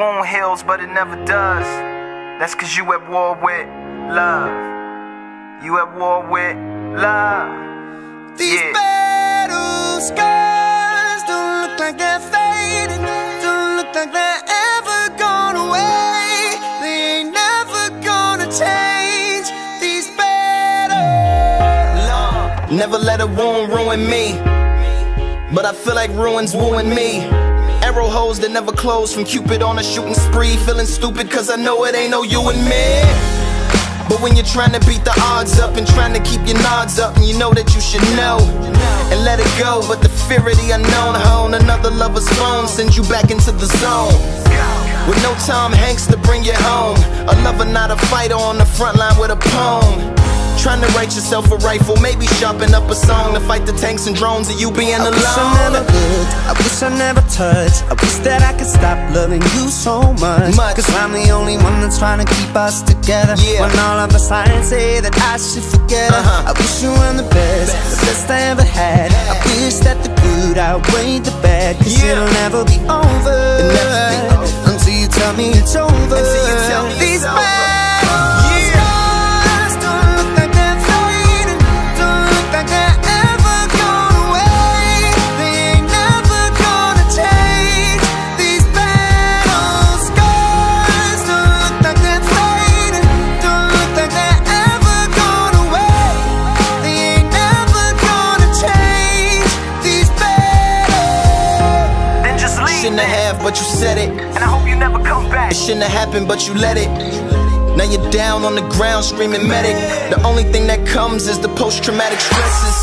wound heals, but it never does. That's 'cause you at war with love. You at war with love. These battle scars don't look like they're fading, don't look like they're ever gone away. They ain't never gonna change. These battle love. Never let a wound ruin me, but I feel like ruins wooing me. Arrow holes that never close from Cupid on a shooting spree. Feeling stupid 'cause I know it ain't no you and me. But when you're trying to beat the odds up and trying to keep your nods up, and you know that you should know and let it go, but the fear of the unknown hone another lover's phone sends you back into the zone. With no Tom Hanks to bring you home, a lover not a fighter on the front line with a poem. Trying to write yourself a rifle, maybe sharpen up a song to fight the tanks and drones of you being alone. I wish I never looked, I wish I never touched, I wish that I could stop loving you so much. 'Cause I'm the only one that's trying to keep us together, yeah. When all of us lie and say that I should forget her, I wish you were the best I ever had, I wish that the good outweighed the bad. 'Cause it'll never be over, until you tell me it's over. These battles shouldn't have, but you said it, and I hope you never come back. It shouldn't have happened, but you let it. Now you're down on the ground screaming medic. The only thing that comes is the post-traumatic stresses.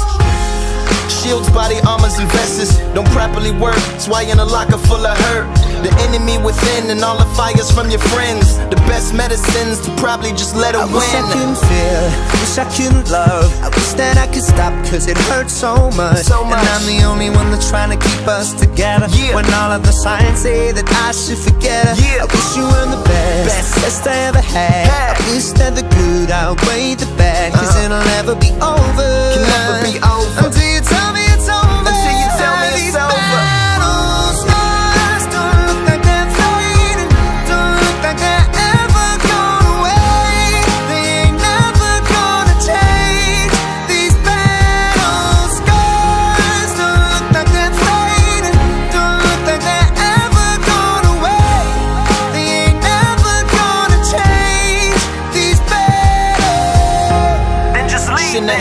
Shields, body armors, and vests don't properly work. That's why in a locker full of hurt. The enemy within and all the fires from your friends. The best medicines to probably just let it win. I wish I couldn't feel, I wish I couldn't love, I wish that I could stop 'cause it hurts so much. And I'm the only one that's trying to keep us together, yeah. When all of the signs say that I should forget her, yeah. I wish you were the best I ever had, I wish that the good outweighed the bad. 'Cause it'll never be over, can never be over, until you tell me it's over. Until you tell me it's over. Shouldn't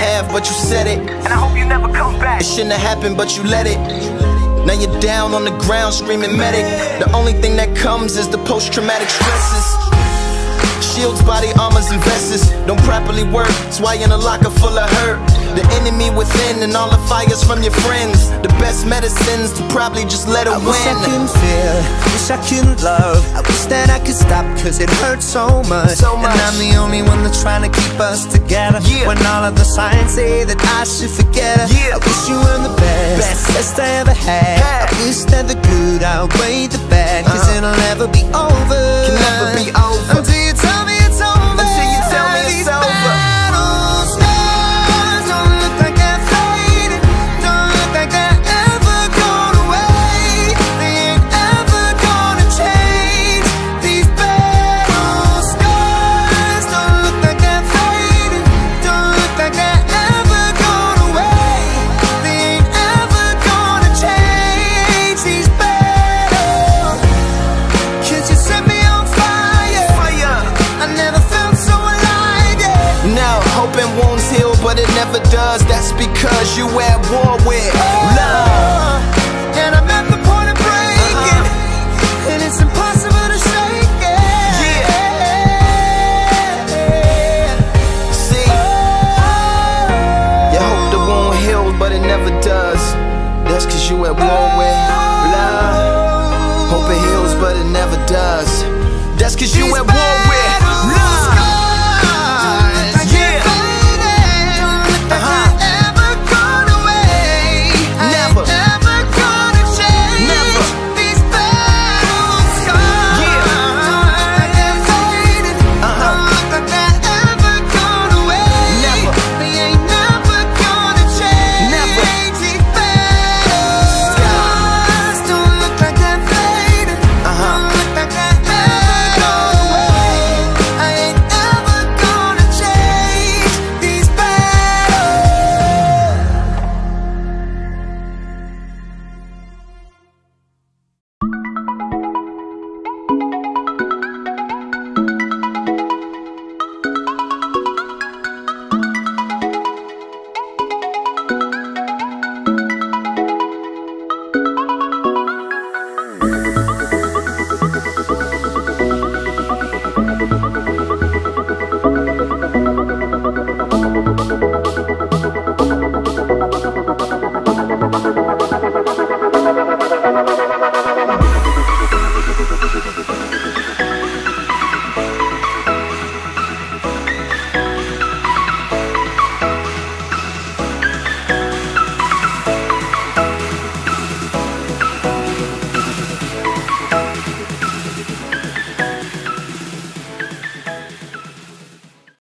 have, but you said it, and I hope you never come back. It shouldn't have happened, but you let it. Now you're down on the ground screaming medic. The only thing that comes is the post-traumatic stresses. Shields, body armors, and vests don't properly work. That's why in a locker full of hurt. The enemy within and all the fires from your friends. The best medicines to probably just let it win. I wish I couldn't feel, I wish I couldn't love, I wish that I could stop 'cause it hurts so much. And I'm the only one that's trying to keep us together, yeah. When all of the signs say that I should forget her, yeah. I wish you were the best I ever had, I wish that the good outweighed the bad. 'Cause it'll never be over, can never be over, until you tell me it's over. Until you tell me it's over. But it never does, that's because you at war with love. And I'm at the point of breaking, and it's impossible to shake it. See, you hope the wound heals, but it never does. That's 'cause you at war with love. Hope it heals, but it never does. That's 'cause you at war.